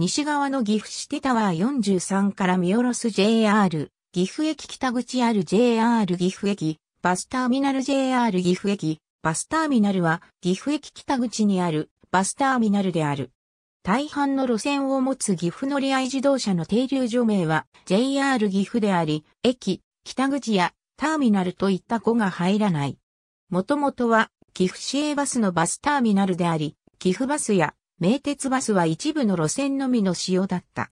西側の岐阜シテタワー43から見下ろす JR 岐阜駅北口ある JR 岐阜駅バスターミナル JR 岐阜駅バスターミナルは岐阜駅北口にあるバスターミナルである。大半の路線を持つ岐阜乗合自動車の停留所名は JR 岐阜であり、駅、北口やターミナルといった語が入らない。もともとは岐阜市営バスのバスターミナルであり、岐阜バスや名鉄バスは一部の路線のみの使用だった。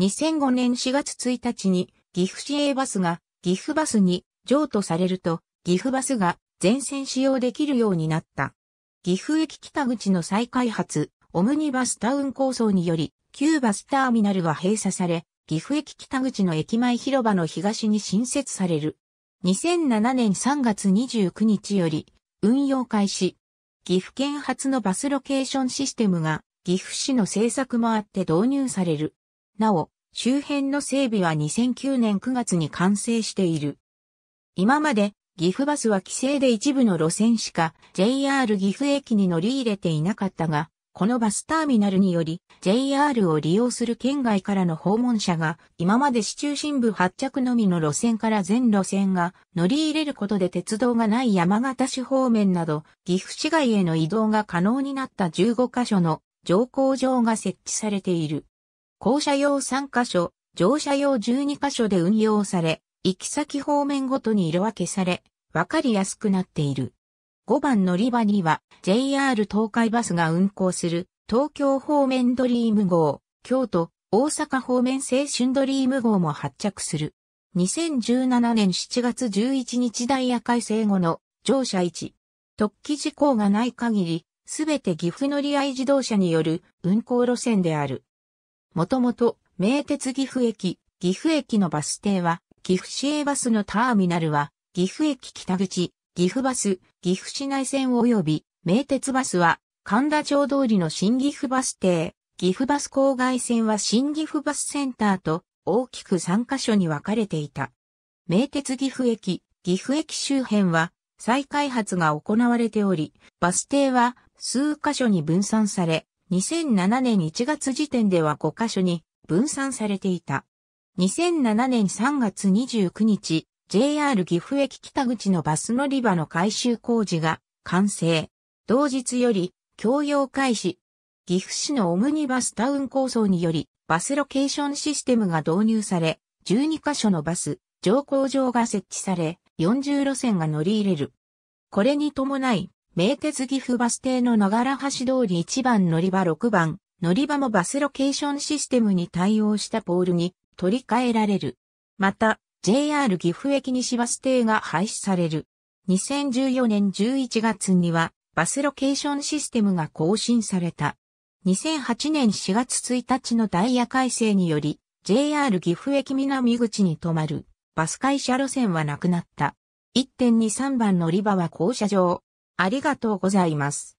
2005年4月1日に岐阜市営バスが岐阜バスに譲渡されると、岐阜バスが全線使用できるようになった。岐阜駅北口の再開発、オムニバスタウン構想により、旧バスターミナルは閉鎖され、岐阜駅北口の駅前広場の東に新設される。2007年3月29日より、運用開始。岐阜県初のバスロケーションシステムが、岐阜市の政策もあって導入される。なお、周辺の整備は2009年9月に完成している。今まで、岐阜バスは規制で一部の路線しか JR 岐阜駅に乗り入れていなかったが、このバスターミナルにより JR を利用する県外からの訪問者が今まで市中心部発着のみの路線から全路線が乗り入れることで鉄道がない山形市方面など岐阜市外への移動が可能になった15カ所の乗降場が設置されている。降車用3カ所、乗車用12カ所で運用され、行き先方面ごとに色分けされ、わかりやすくなっている。5番乗り場には JR 東海バスが運行する東京方面ドリーム号、京都、大阪方面青春ドリーム号も発着する。2017年7月11日ダイヤ改正後の乗車位置。特記事項がない限り、すべて岐阜乗合自動車による運行路線である。もともと名鉄岐阜駅、岐阜駅のバス停は、岐阜市営バスのターミナルは、岐阜駅北口、岐阜バス、岐阜市内線及び、名鉄バスは、神田町通りの新岐阜バス停、岐阜バス郊外線は新岐阜バスセンターと、大きく3カ所に分かれていた。名鉄岐阜駅、岐阜駅周辺は、再開発が行われており、バス停は、数カ所に分散され、2007年1月時点では5カ所に分散されていた。2007年3月29日、JR 岐阜駅北口のバス乗り場の改修工事が完成。同日より、供用開始。岐阜市のオムニバスタウン構想により、バスロケーションシステムが導入され、12カ所のバス、乗降場が設置され、40路線が乗り入れる。これに伴い、名鉄岐阜バス停の長良橋通り1番乗り場6番、乗り場もバスロケーションシステムに対応したポールに、取り替えられる。また、JR 岐阜駅西バス停が廃止される。2014年11月には、バスロケーションシステムが更新された。2008年4月1日のダイヤ改正により、JR 岐阜駅南口に止まる、バス会社路線はなくなった。1.23 番乗り場は降車場。ありがとうございます。